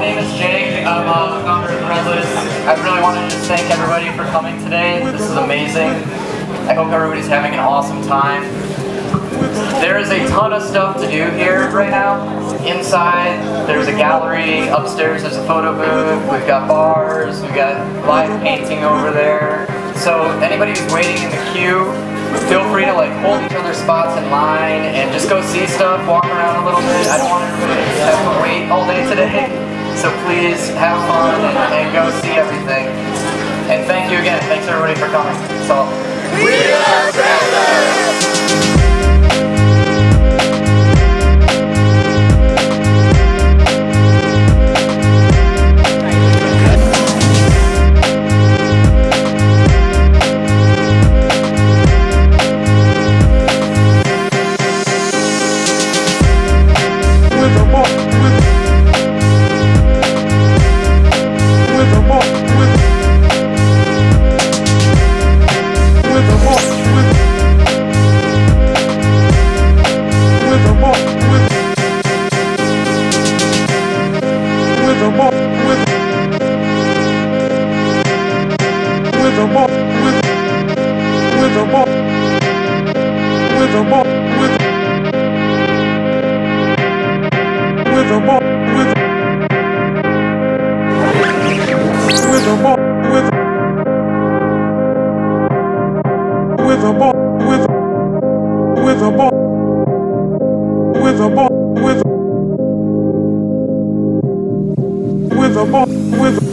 My name is Jake. I'm the founder of Threadless. I really wanted to just thank everybody for coming today. This is amazing. I hope everybody's having an awesome time. There is a ton of stuff to do here right now. Inside, there's a gallery. Upstairs, there's a photo booth. We've got bars. We've got live painting over there. So anybody who's waiting in the queue, feel free to like hold each other's spots in line and just go see stuff, walk around a little bit. I don't want everybody to have to wait all day today, so please have fun and go see everything. And thank you again. Thanks everybody for coming. So, we are Threadless! With a ball, with